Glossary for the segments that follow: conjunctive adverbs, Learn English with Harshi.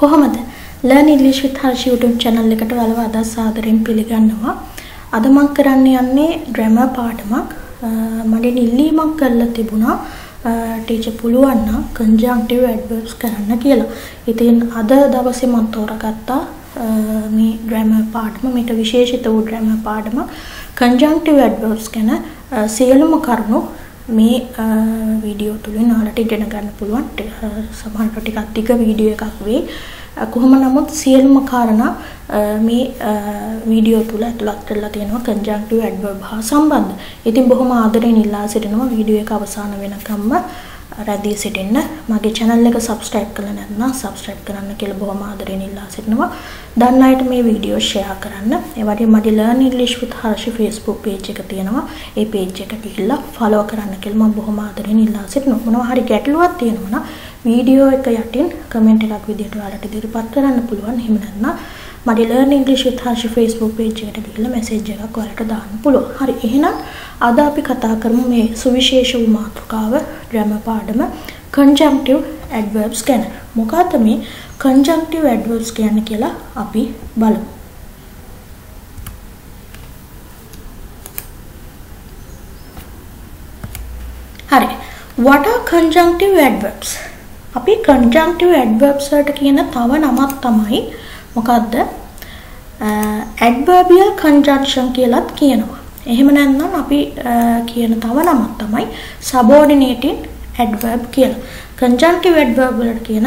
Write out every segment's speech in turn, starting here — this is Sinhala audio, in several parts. කොහොමද Learn English with Harshi YouTube channel එකට ඔයාලව අදස් ආදරෙන් පිළිගන්නවා. අද මම කරන්න යන්නේ grammar පාඩමක්. මගේ නිල්ලීමක් කරලා තිබුණා ටීචර් පුළුවන් නම් conjunctive adverbs කරන්න කියලා. ඉතින් අද දවසේ මම තෝරගත්තා මේ grammar පාඩම. මේක විශේෂිත වූ grammar පාඩම. conjunctive adverbs ගැන සියලුම කරුණු මේ වීඩියෝ තුලින් ඔයාලට ඉගෙන ගන්න පුළුවන්. සමහරට ටිකක් දිග වීඩියෝ එකක් වෙයි. කොහොම නමුත් සියලුම කාරණා මේ වීඩියෝ තුල ඇතුළත් කරලා තියෙනවා conjunctive adverb හා සම්බන්ධ. ඉතින් බොහොම ආදරෙන් ඉල්ලා සිටිනවා වීඩියෝ එක අවසන් වෙනකම්ම රැඳී සිටින්න. මගේ channel එක subscribe කරලා නැත්නම් subscribe කරන්න කියලා බොහොම ආදරෙන් ඉල්ලා සිටිනවා. දන්න අයට මේ වීඩියෝ share කරන්න. ඒ වගේම මගේ Learn English with Harshi Facebook page එක තියෙනවා. ඒ page එක ගිහිල්ලා follow කරන්න කියලා මම බොහොම ආදරෙන් ඉල්ලා සිටිනවා. මොනවා හරි ගැටලුවක් තියෙනවා නම් वीडियो එක යටින් කමෙන්ට් එකක් විදිහට ඔයාලට ඉදිරිපත් කරන්න පුළුවන්. එහෙම නැත්නම් මගේ Learn English with Harshi Facebook page එකට ගිහිල්ලා message එකක් ඔයාලට දාන්න පුළුවන්. හරි, එහෙනම් අද අපි කතා කරමු මේ සුවිශේෂ වූ මාතෘකාව grammar පාඩම conjunctive adverbs ගැන. මොකක්ද මේ conjunctive adverbs කියන්නේ කියලා අපි බලමු. හරි, what are conjunctive adverbs? අපි conjunctive adverbs වලට කියන තව නමක් තමයි මොකද්ද? adverbial conjunction කියලාත් කියනවා. එහෙම නැත්නම් අපි කියන තව නමක් තමයි subordinating adverb කියලා. conjunctive adverb වලට කියන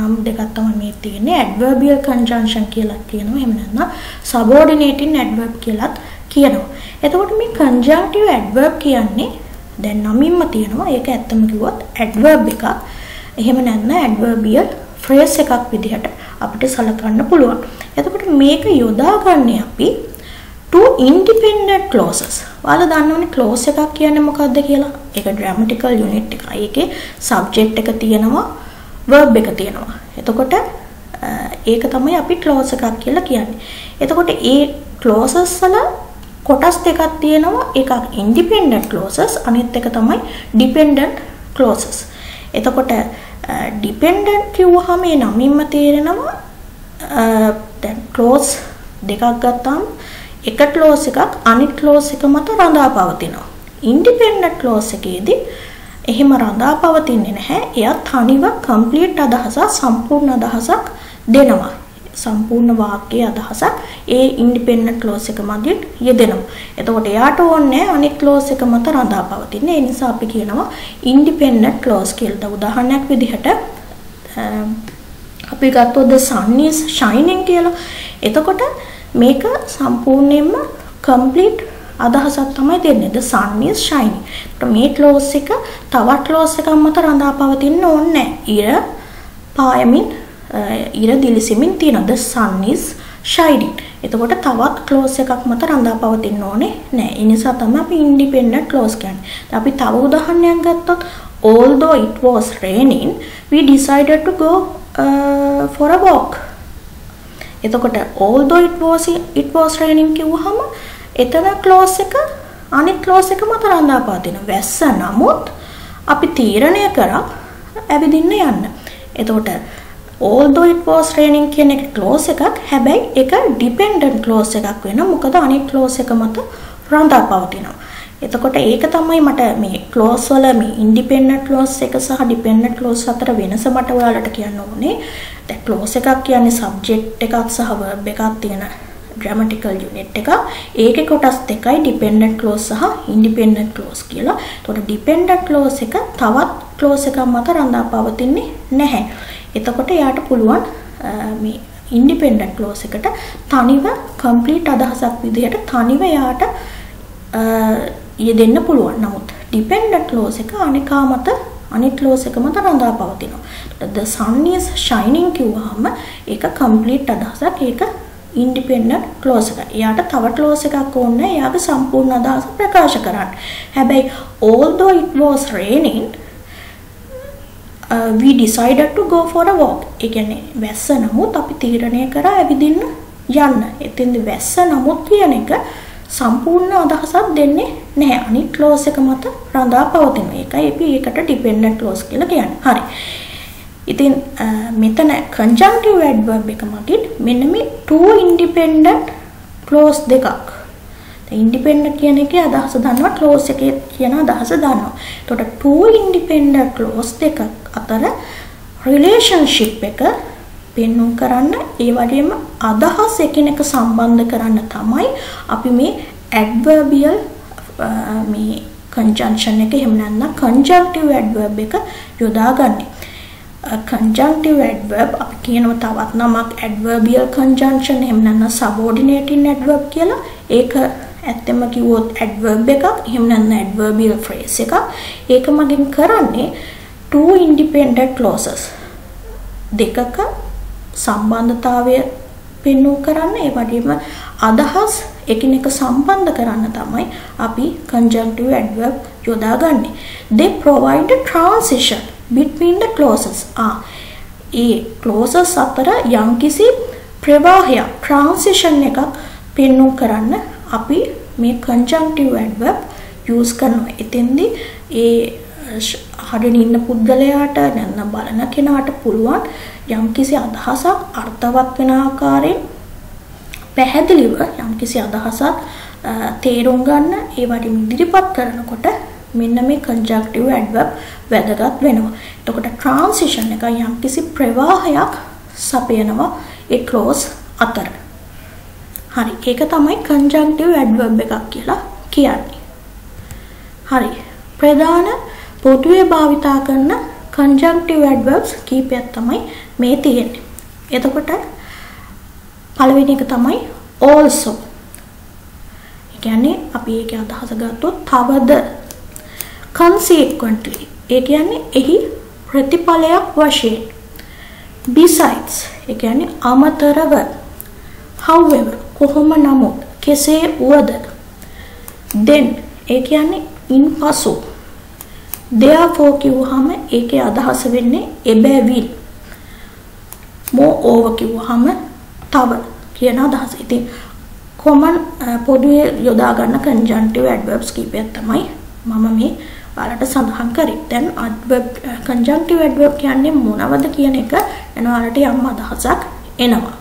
නම් දෙකක් තමයි මේ තියෙන්නේ. adverbial conjunction කියලා කියනවා. එහෙම නැත්නම් subordinating adverb කියලාත් කියනවා. එතකොට මේ conjunctive adverb කියන්නේ දැන් නමින්ම තියෙනවා. ඒක ඇත්තම කිව්වොත් adverb එකක්. එහෙම නැත්නම් adverbial phrase එකක් විදිහට අපිට සලකන්න පුළුවන්. එතකොට මේක යොදා ගන්නේ අපි two independent clauses. ඔයාලා දන්නවනේ clause එකක් කියන්නේ මොකක්ද කියලා? ඒක grammatical unit එකක්. ඒකේ subject එක තියෙනවා, verb එක තියෙනවා. එතකොට ඒක තමයි අපි clause එකක් කියලා කියන්නේ. එතකොට ඒ clauses වල කොටස් දෙකක් තියෙනවා. එකක් independent clauses, අනිත් එක තමයි dependent clauses. එතකොට dependent කියුවාම ඒ නමින්ම තේරෙනවා දැන් clause දෙකක් ගත්තාම එක clause එකක් අනිත් clause එක මත රඳා පවතිනවා. independent clause එකේදී එහෙම රඳා පවතින්නේ නැහැ. එයා තනිව complete අදහසක්, සම්පූර්ණ අදහසක් දෙනවා. සම්පූර්ණ වාක්‍යයේ අදහසක් ඒ ඉන්ඩිපෙන්ඩන්ට් ක්ලෝස් එක මගින් යෙදෙනවා. එතකොට එයාට ඕනේ අනෙක් ක්ලෝස් එක මත රඳා පවතින. ඒ නිසා අපි කියනවා ඉන්ඩිපෙන්ඩන්ට් ක්ලෝස් කියලා. උදාහරණයක් විදිහට අපි ගත්තොත් the sun is shining කියලා. එතකොට මේක සම්පූර්ණයෙන්ම complete අදහසක් තමයි දෙන්නේ. the sun is shining. මේ ක්ලෝස් එක තවත් ක්ලෝස් එකක් මත රඳා පවතින්න ඕනේ නැහැ. ඉර පායමින් ඉර දිලිසෙමින් තියෙන the sun is shining. එතකොට තවත් clause එකක් මත රඳා පවතින්න ඕනේ නැහැ. ඒ නිසා තමයි අපි independent clause කියන්නේ. අපි තව උදාහරණයක් ගත්තොත් although it was raining we decided to go for a walk. එතකොට although it was raining කියුවහම එතන clause එක අනිත් clause එක මත රඳා පවතිනවා. වැස්ස නමුත් අපි තීරණය කරා ඇවිදින්න යන්න. එතකොට although it was raining කියන එක clause එකක්. හැබැයි ඒක dependent clause එකක් වෙනවා. මොකද අනිත් clause එක මත රඳා පවතිනවා. එතකොට ඒක තමයි මට මේ clause වල මේ independent clause එක සහ dependent clause අතර වෙනස මට ඔයාලට කියන්න ඕනේ. දැන් clause එකක් කියන්නේ subject එකක් සහ verb එකක් තියෙන grammatical unit එකක්. ඒකේ කොටස් දෙකයි dependent clause සහ independent clause කියලා. එතකොට dependent clause එක තවත් clause එකක් මත රඳා පවතින්නේ නැහැ. එතකොට එයාට පුළුවන් මේ ඉන්ඩිපෙන්ඩන්ට් ක්ලෝස් එකට තනිව කම්ප්ලීට් අදහසක් විදිහට තනිව එයාට යෙදෙන්න පුළුවන්. නමුත් ඩිපෙන්ඩන්ට් ක්ලෝස් එක අනිකා මත අනිත් ක්ලෝස් එක මත රඳා පවතිනවා. the sun is shining කියුවාම ඒක කම්ප්ලීට් අදහසක්. ඒක ඉන්ඩිපෙන්ඩන්ට් ක්ලෝස් එක. එයාට තව ක්ලෝස් එකක් ඕනේ නැහැ එයාගේ සම්පූර්ණ අදහස ප්‍රකාශ කරන්න. හැබැයි although it was raining we decided to go for a walk. ඒ කියන්නේ වැස්ස නමුත් අපි තීරණය කරා ඇවිදින්න යන්න. එතෙන්දී වැස්ස නමුත් කියන එක සම්පූර්ණ අදහසක් දෙන්නේ නැහැ. අනිත් clause එක මත රඳා පවතින. ඒකයි අපි ඒකට dependent clause කියලා කියන්නේ. හරි. ඉතින් මෙතන conjunctive adverb එක මගින් මෙන්න මේ two independent clause දෙකක්. ඉන්ඩිපෙන්ඩන්ට් කියන එකේ අදහස දන්නවා, ක්ලෝස් එකේ කියන අදහස දන්නවා. එතකොට two independent clause දෙකක් අතර relationship එක පෙන්වන්න කරන්න, ඒ වගේම අදහස් එකිනෙක සම්බන්ධ කරන්න තමයි අපි මේ adverbial මේ conjunction එක එහෙම නැත්නම් conjunctive adverb එක යොදාගන්නේ. Conjunctive adverb අපි කියනවා තවත් නමක් adverbial conjunction එහෙම නැත්නම් subordinating adverb කියලා. ඒක ඇත්තම කිව්වොත් adverb එකක්, එහෙම නැත්නම් adverbial phrase එකක්. ඒක මගෙන් කරන්නේ two independent clauses දෙකක සම්බන්ධතාවය පෙන්වු කරන්න, ඒ වගේම අදහස් එකිනෙක සම්බන්ධ කරන්න තමයි අපි conjunctive adverb යොදාගන්නේ. They provide a transition between the clauses. A clauses අතර යම්කිසි ප්‍රවාහයක්, transition එකක් පෙන්වු කරන්න අපි මේ conjunctive adverb use කරනවා. එතෙන්දී ඒ හදින් ඉන්න පුද්ගලයාට නැත්නම් බලන කෙනාට පුළුවන් යම්කිසි අදහසක් අර්ථවත් වෙන ආකාරයෙන් පැහැදිලිව යම්කිසි අදහසක් තේරුම් ගන්න, ඒ වගේ ඉදිරිපත් කරනකොට මෙන්න මේ conjunctive adverb වැදගත් වෙනවා. එතකොට transition එක යම්කිසි ප්‍රවාහයක් සපයනවා ඒ clause අතර. හරි, ඒක තමයි conjunctive adverb එකක් කියලා කියන්නේ. හරි, ප්‍රධාන පොතුවේ භාවිතා කරන conjunctive adverbs කීපයක් තමයි මේ තියෙන්නේ. එතකොට පළවෙනි එක තමයි also. ඒ කියන්නේ අපි ඒකේ අදහස ගත්තොත් තවද. Consequently ඒ කියන්නේ එහි ප්‍රතිඵලයක් වශයෙන්. Besides ඒ කියන්නේ අමතරව. However කොහොම නමුත්, කෙසේ වුවද. Then ඒ කියන්නේ ඉන්පසු. Therefore කිව්වහම ඒකේ අදහස වෙන්නේ එබැවින්. Moreover කිව්වහම තව කියන අදහස. ඉතින් common පොදුවේ යොදා ගන්න conjunctive adverbs කීපයක් තමයි මම මේ ඔයාලට සඳහන් කරේ. දැන් adverb conjunctive adverb කියන්නේ මොනවද කියන එක යන ඔයාලට යම් අදහසක් එනවා.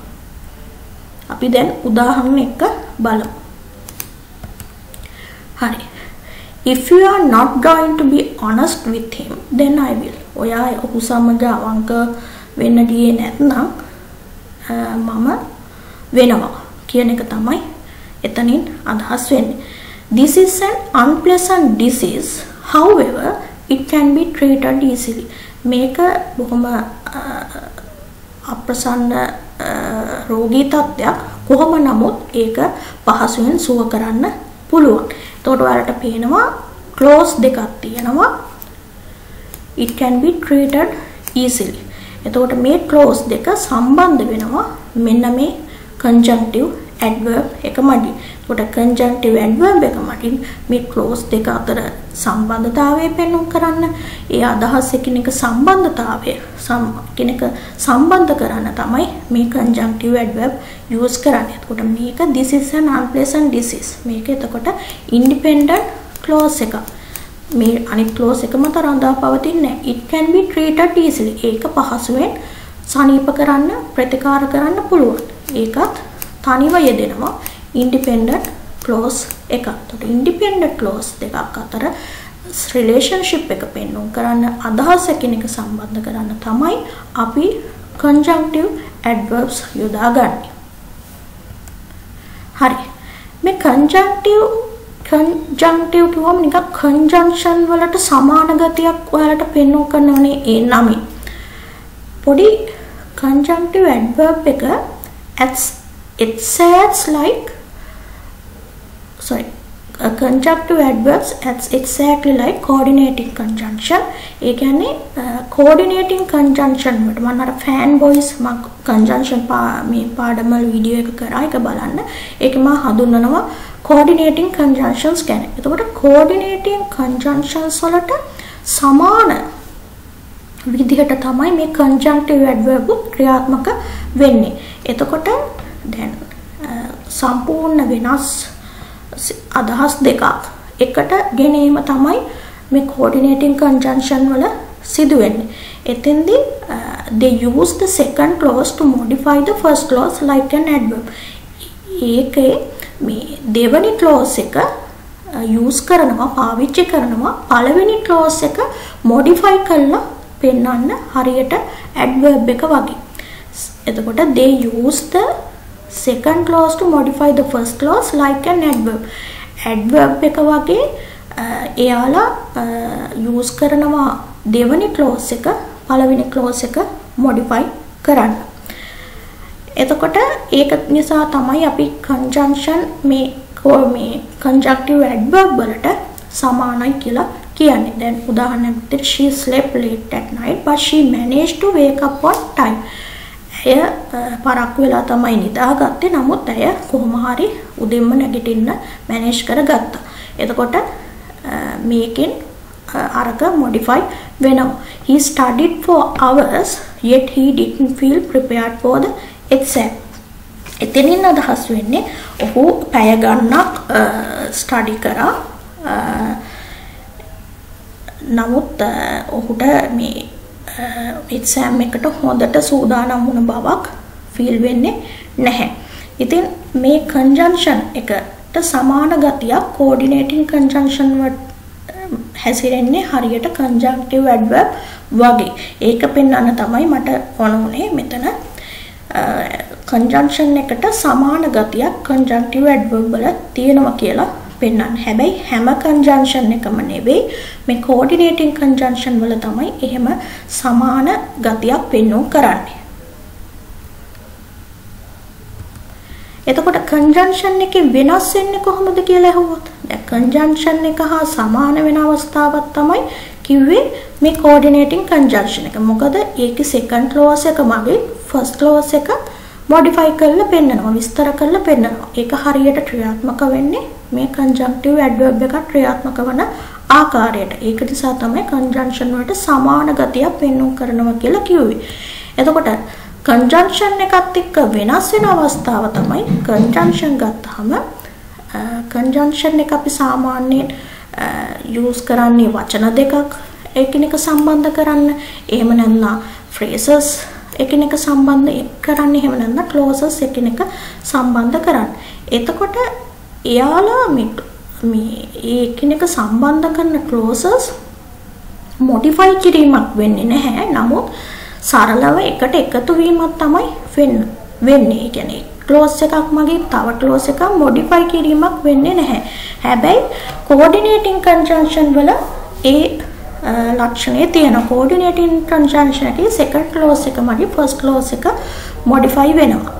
අපි දැන් උදාහරණ එක බලමු. හරි. If you are not going to be honest with him, then I will. ඔයා ඔහු සමග අවංක වෙන්න ගියේ නැත්නම් මම වෙනවා කියන එක තමයි එතනින් අදහස් වෙන්නේ. This is an unpleasant disease. However, it can be treated easily. මේක බොහොම අප්‍රසන්න රෝගී තත්ත්වයක්. කොහොම නමුත් ඒක පහසුවෙන් සුව කරන්න පුළුවන්. එතකොට ඔයාලට පේනවා clause දෙකක් තියෙනවා. It can be treated easily. එතකොට මේ clause දෙක සම්බන්ධ වෙනවා මෙන්න මේ conjunctive adverb එක මගින්. එතකොට conjunctive adverb එක මගින් මේ clause දෙක අතර සම්බන්ධතාවය පෙන්වන්න කරන්න, ඒ අදහස් එකිනෙක සම්බන්ධතාවය සම්බන්ධ කරන්න තමයි මේ conjunctive adverb use කරන්නේ. එතකොට මේක this is an unpleasant disease. මේක එතකොට independent clause එක. මේ අනිත් clause එකම තරඳා පවතින්නේ නැහැ. It can be treated easily. ඒක පහසුවෙන් සනීප කරන්න, ප්‍රතිකාර කරන්න පුළුවන්. ඒකත් තනිව යෙදෙනවා independent clause එකක්. එතකොට independent clause දෙකක් අතර relationship එක පෙන්වන්න කරන්න, අදහස් එකිනෙක සම්බන්ධ කරන්න තමයි අපි conjunctive adverbs යොදාගන්නේ. හරි. මේ conjunctive කියවම නිකන් conjunction වලට සමාන ගතියක් ඔයාලට පෙන්වන්න කරනවනේ ඒ නම. පොඩි conjunctive adverb එක it says like conjunctive adverbs acts exactly like coordinating conjunction. ඒ කියන්නේ coordinating conjunction වලට මම අර fan boys මම conjunction මේ පාඩමල් වීඩියෝ එක කරා, ඒක බලන්න. ඒකේ මම හඳුන්වනවා coordinating conjunctions ගැන. එතකොට coordinating conjunctions වලට සමාන විදිහට තමයි මේ conjunctive adverb ක්‍රියාත්මක වෙන්නේ. එතකොට දැන් සම්පූර්ණ වෙනස් අදහස් දෙකක් එකට ගෙනීම තමයි මේ coordinating conjunction වල සිදු වෙන්නේ. एथेंदी they use the second clause to modify the first clause like an adverb. ඒකේ මේ දෙවෙනි clause එක use කරනවා පාවිච්චි කරනවා පළවෙනි clause එක modify කරලා පෙන්වන්න හරියට adverb එක වගේ. එතකොට they use the second clause to modify the first clause like an adverb. adverb එක වගේ එයාලා use කරනවා දෙවෙනි clause එක පළවෙනි clause එක modify කරන්න. එතකොට ඒක නිසා තමයි අපි conjunction මේ conjunctive adverb වලට සමානයි කියලා කියන්නේ. දැන් උදාහරණයක් විදිහට she slept late at night but she managed to wake up on time. එය පරක්කු වෙලා තමයි නිදාගත්තේ. නමුත් ඇය කොහොම හරි උදෙන්ම නැගිටින්න manage කරගත්තා. එතකොට මේකෙන් අරක modify වෙනවා. He studied for hours yet he didn't feel prepared for the exam. එතනින් අදහස් වෙන්නේ ඔහු පැය ගණනක් study කරා. නමුත් ඔහුට මේ exam එකට හොඳට සූදානම් වුණ බවක් feel වෙන්නේ නැහැ. ඉතින් මේ conjunction එකට සමාන ගතියක් coordinating conjunction වලට හැසිරෙන්නේ හරියට conjunctive adverb වගේ. ඒක පෙන්වන්න තමයි මට ඕනේ මෙතන conjunction එකට සමාන ගතියක් conjunctive adverb වල තියෙනවා කියලා පෙන්වන්න. හැබැයි හැම conjunction එකම නෙවෙයි, මේ coordinating conjunction වල තමයි එහෙම සමාන ගතියක් පෙන්වන්න කරන්නේ. එතකොට conjunction එකේ වෙනස් වෙන්නේ කොහොමද කියලා අහුවොත් conjunction එක හා සමාන වෙන අවස්ථාවක් තමයි කිව්වේ මේ coordinating conjunction එක. මොකද ඒකේ second clause එක මගේ first clause එක modify කරලා පෙන්නනවා, විස්තර කරලා පෙන්නනවා. ඒක හරියට ක්‍රියාත්මක වෙන්නේ මේ conjunctive adverb එක ක්‍රියාත්මක වන ආකාරයට. ඒක නිසා තමයි conjunction වලට සමාන ගතියක් පෙන්වන්න කරනවා කියලා කිව්වේ. එතකොට conjunction එකත් එක්ක වෙනස් වෙන අවස්ථාව තමයි conjunction ගත්තාම conjunction එක අපි සාමාන්‍යයෙන් use කරන්නේ වචන දෙකක් එකිනෙක සම්බන්ධ කරන්න. එහෙම නැත්නම් phrases එකිනෙක සම්බන්ධ කරන්න. එහෙම නැත්නම් clauses එකිනෙක සම්බන්ධ කරන්න. එතකොට එයාලා මේ එකිනෙක සම්බන්ධ කරන clauses modify කිරීමක් වෙන්නේ නැහැ. නමුත් සරලව එකට එකතු වීමක් තමයි වෙන්නේ. ඒ කියන්නේ clause එකක් මගේ තව clause එකක් modify කිරීමක් වෙන්නේ නැහැ. හැබැයි coordinating conjunction වල ඒ ලක්ෂණය තියෙනවා. coordinating conjunction එකේ second clause එක මගේ first clause එක modify වෙනවා.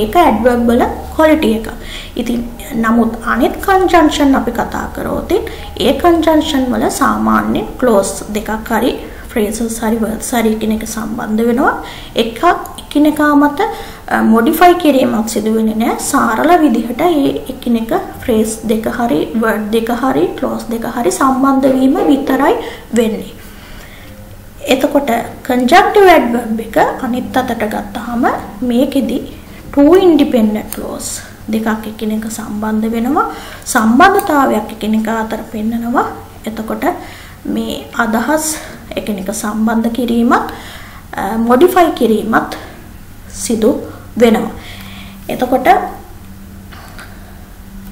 ඒක adverb වල quality එක. ඉතින් නමුත් අනෙක් conjunction අපි කතා කරොත් ඒ conjunction වල සාමාන්‍ය clause දෙකක් හරි phrases හරි words හරි එකිනෙක සම්බන්ධ වෙනවා. එකක් එකිනෙකා මත modify කිරීමක් සිදු වෙන්නේ නැහැ. සරල විදිහට මේ එකිනෙක phrase දෙක හරි word දෙක හරි clause දෙක හරි සම්බන්ධ වීම විතරයි වෙන්නේ. එතකොට conjunctive adverb එක අනිත් අතට ගත්තාම මේකෙදි two independent clause දෙකක් එකිනෙක සම්බන්ධ වෙනවා. සම්බන්ධතාවයක් එකිනෙක අතර පෙන්නනවා. එතකොට මේ අදහස් එකිනෙක සම්බන්ධ කිරීමත් modify කිරීමත් සිදු වෙනවා. එතකොට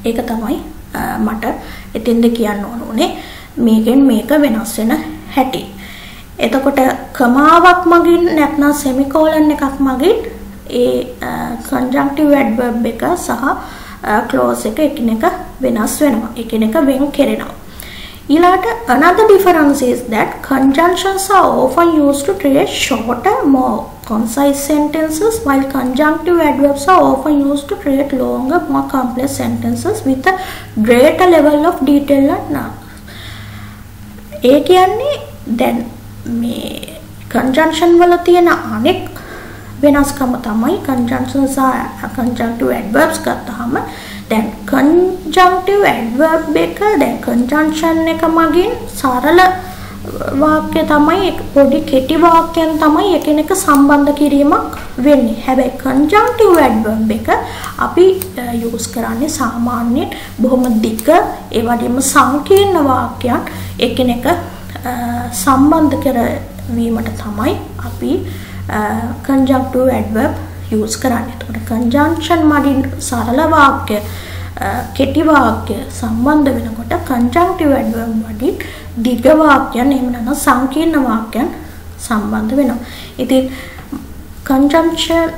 ඒක තමයි මට එතෙන්ද කියන්න ඕනේ මේකෙන් මේක වෙනස් වෙන හැටි. එතකොට කමාවක් මගින් නැත්නම් semicolon එකක් මගින් ඒ conjunctive adverb එක සහ clause එක එකිනෙක වෙනස් වෙනවා. එකිනෙක වෙන් කරනවා. ඊළාට another difference is that conjunctions are often used to create shorter, more concise sentences, while conjunctive adverbs are often used to create longer, more complex sentences with a greater level of detail and nuance. ඒ කියන්නේ දැන් මේ conjunction වල තියෙන අනෙක් වෙනස්කම තමයි conjunctions සහ conjunctive adverbs ගත්තාම දැන් conjunctive adverb එක දැන් conjunction එක මගින් සරල වාක්‍ය තමයි පොඩි කෙටි වාක්‍යයන් තමයි එකිනෙක සම්බන්ධ කිරීමක් වෙන්නේ. හැබැයි conjunctive adverb එක අපි use කරන්නේ සාමාන්‍යයෙන් බොහොම දිග ඒ වගේම සංකීර්ණ වාක්‍යයන් එකිනෙක සම්බන්ධ කර වීමට තමයි අපි conjunctive adverb use කරන්නේ. එතකොට conjunction මඩින් සරල වාක්‍ය, කෙටි වාක්‍ය සම්බන්ධ වෙනකොට conjunctive adverb වලින් දීර්ඝ වාක්‍යයන් එහෙම නැත්නම් සංකීර්ණ වාක්‍යයන් සම්බන්ධ වෙනවා. ඉතින් conjunction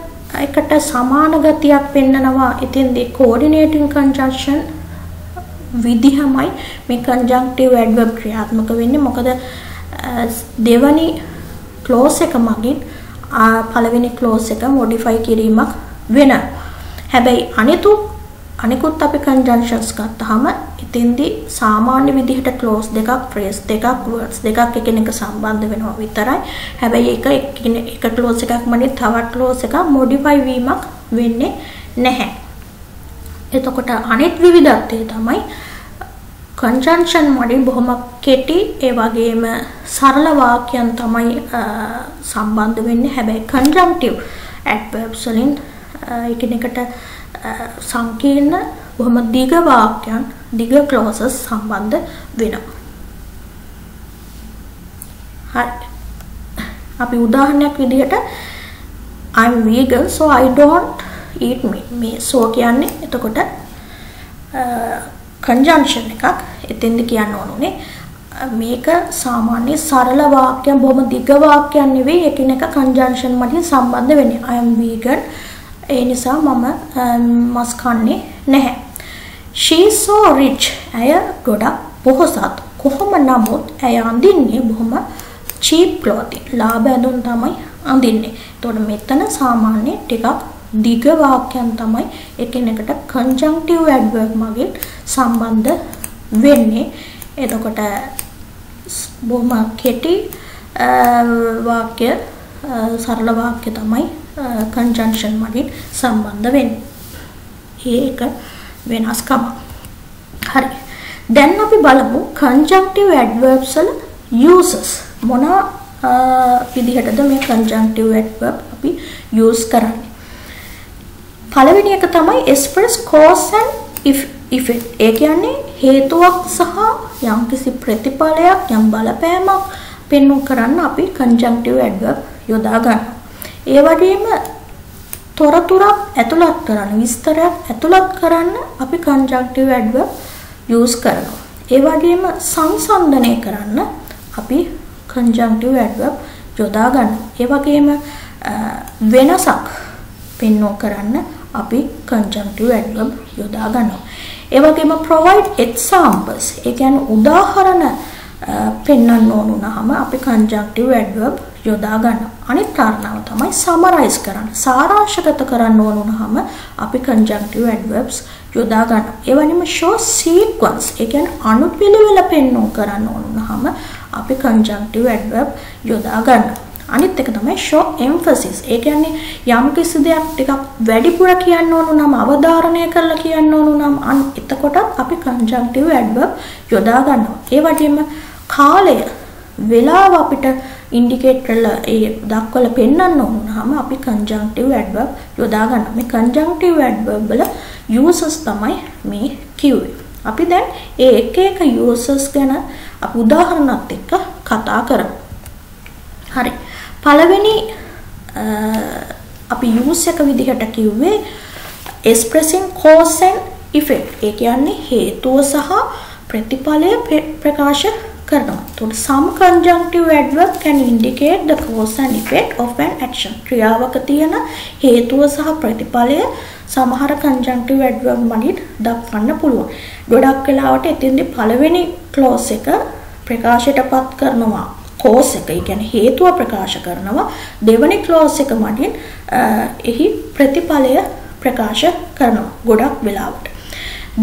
එකට සමාන ගතියක් පෙන්නනවා. ඉතින් මේ coordinating conjunction විදිහමයි මේ conjunctive adverb ක්‍රියාත්මක වෙන්නේ. මොකද දෙවනි clause එක මගින් පළවෙනි clause එක modify කිරීමක් වෙන. හැබැයි අනිකුත් අපි conjunctions ගත්තාම එතෙන්දී සාමාන්‍ය විදිහට clause දෙකක්, phrase දෙකක්, words දෙකක් එකිනෙක සම්බන්ධ වෙනවා විතරයි. හැබැයි එක clause එකක් මනේ තවත් clause එකක් modify වීමක් වෙන්නේ නැහැ. එතකොට අනෙක් විවිධත්වය තමයි conjunction වලින් බොහොම කෙටි ඒ වගේම සරල වාක්‍යයන් තමයි සම්බන්ධ වෙන්නේ. හැබැයි conjunctive adverbs වලින් එකිනෙකට සංකීර්ණ බොහොම දීර්ඝ වාක්‍යයන්, දීර්ඝ clauses සම්බන්ධ වෙනවා. හරි. අපි උදාහරණයක් විදිහට I'm vegan so I don't eat meat. මේ so කියන්නේ එතකොට conjunction එකක්. එතෙන්ද කියන්න ඕනේ මේක සාමාන්‍ය සරල වාක්‍යයක්, බොහොම දීර්ඝ වාක්‍යයක් නෙවෙයි එකිනෙක conjunction වලින් සම්බන්ධ වෙන්නේ. I am vegan. ඒ නිසා මම මස් කන්නේ නැහැ. She is so rich. ඇය ගොඩක් පොහොසත්. කොහොම නමුත් ඇය අඳින්නේ බොහොම cheap clothing. ලාභ ඇඳුම් තමයි අඳින්නේ. එතකොට මෙතන සාමාන්‍ය ටිකක් දීර්ඝ වාක්‍යයන් තමයි එකිනෙකට conjunctive adverb මගින් සම්බන්ධ වෙන්නේ. එතකොට බොහොම කෙටි වාක්‍ය, සරල වාක්‍ය තමයි conjunction මගින් සම්බන්ධ වෙන්නේ. ඒක වෙනස්කම. හරි. දැන් අපි බලමු conjunctive adverbs වල uses. මොන විදිහටද මේ conjunctive adverb අපි use කරන්නේ? පළවෙනි එක තමයි express cause and effect. ඒ කියන්නේ හේතුවක් සහ යම්කිසි ප්‍රතිඵලයක්, යම් බලපෑමක් පෙන්වන්න කරන්න අපි conjunctive adverb යොදා ගන්නවා. ඒ වගේම තොරතුරක් ඇතුළත් කරන්න, විස්තරයක් ඇතුළත් කරන්න අපි conjunctive adverb use කරනවා. ඒ වගේම සංසන්දනය කරන්න අපි conjunctive adverb යොදා ගන්නවා. ඒ වගේම වෙනසක් පෙන්වන්න කරන්න අපි conjunctive adverb යොදා ගන්නවා. ඒ වගේම provide examples. ඒ කියන්නේ උදාහරණ පෙන්වන්න ඕන නම් අපි conjunctive adverb යොදා ගන්නවා. අනිත් කාරණාව තමයි summarize කරන්න, සාරාංශගත කරන්න ඕන නම් අපි conjunctive adverbs යොදා ගන්නවා. ඒ වගේම show sequence. ඒ කියන්නේ අනුපිළිවෙල පෙන්වන්න කරන්න ඕන නම් අපි conjunctive adverb යොදා ගන්නවා. අනිත් එක තමයි show emphasis. ඒ කියන්නේ යම් කිසි දෙයක් ටිකක් වැඩිපුර කියන්න ඕන නම්, අවධාරණය කරලා කියන්න ඕන නම් එතකොට අපි conjunctive adverb යොදා ගන්නවා. ඒ වගේම කාලය, වේලාව අපිට indicate කරලා ඒ දක්වලා පෙන්නන්න ඕන නම් අපි conjunctive adverb යොදා ගන්නවා. මේ conjunctive adverb වල uses තමයි මේ කිව්වේ. අපි දැන් ඒ එක එක uses ගැන අපි උදාහරණත් එක්ක කතා කරමු. හරි. පළවෙනි අපි use එක විදිහට කිව්වේ expressing cause and effect. ඒ කියන්නේ හේතුව සහ ප්‍රතිඵලය ප්‍රකාශ කරනවා. එතකොට some conjunctive adverb can indicate the cause and effect of an action. ක්‍රියාවක තියෙන හේතුව සහ ප්‍රතිඵලය සමහර conjunctive adverb වලින් දක්වන්න පුළුවන්. ගොඩක් වෙලාවට එතෙන්දී පළවෙනි clause එක ප්‍රකාශයටපත් කරනවා. cause එක, ඒ කියන්නේ හේතුව ප්‍රකාශ කරනවා. දෙවෙනි clause එක මගින් එහි ප්‍රතිඵලය ප්‍රකාශ කරනවා ගොඩක් වෙලාවට.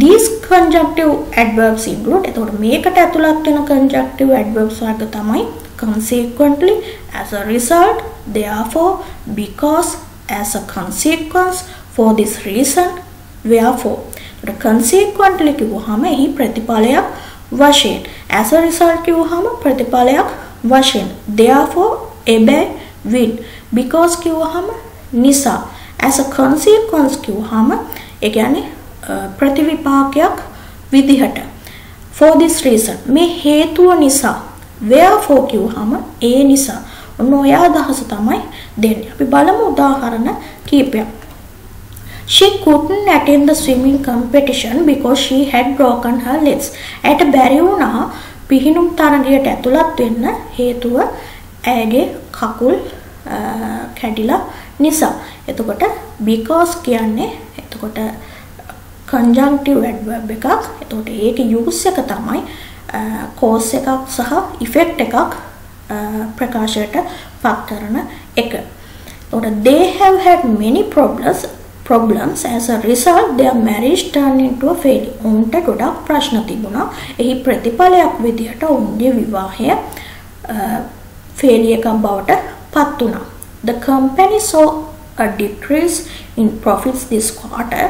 these conjunctive adverbs include. එතකොට මේකට ඇතුළත් වෙන conjunctive adverbs වර්ග තමයි consequently, as a result, therefore, because, as a consequence, for this reason, wherefore. එතකොට consequently කිව්වහම එහි ප්‍රතිඵලයක් වශයෙන්, as a result කිව්වහම ප්‍රතිඵලයක් වශයෙන්, therefore එබැවින්, because කිව්වහම නිසා, as a consequence කිව්වහම ඒ කියන්නේ ප්‍රතිවිපාකයක් විදිහට, for this reason මේ හේතුව නිසා, wherefore කිව්වහම ඒ නිසා, නොයා අදහස තමයි දෙන්නේ. අපි බලමු උදාහරණ කීපයක්. She couldn't attend the swimming competition because she had broken her legs. ඇයට බැරි වුණා පිහිනුම් තරඟයට ඇතුළත් වෙන්න, හේතුව ඇගේ කකුල් කැඩිලා නිසා. එතකොට because කියන්නේ එතකොට conjunctive adverb එකක්. එතකොට ඒකේ use එක තමයි cause එකක් සහ effect එකක් ප්‍රකාශයට පත් කරන එක. එතකොට they have had many problems as a result their marriage turned into a failure. උන්ට ගොඩක් ප්‍රශ්න තිබුණා. එහි ප්‍රතිඵලයක් විදියට උන්ගේ විවාහය failure එකක් බවට පත් වුණා. The company saw a decrease in profits this quarter.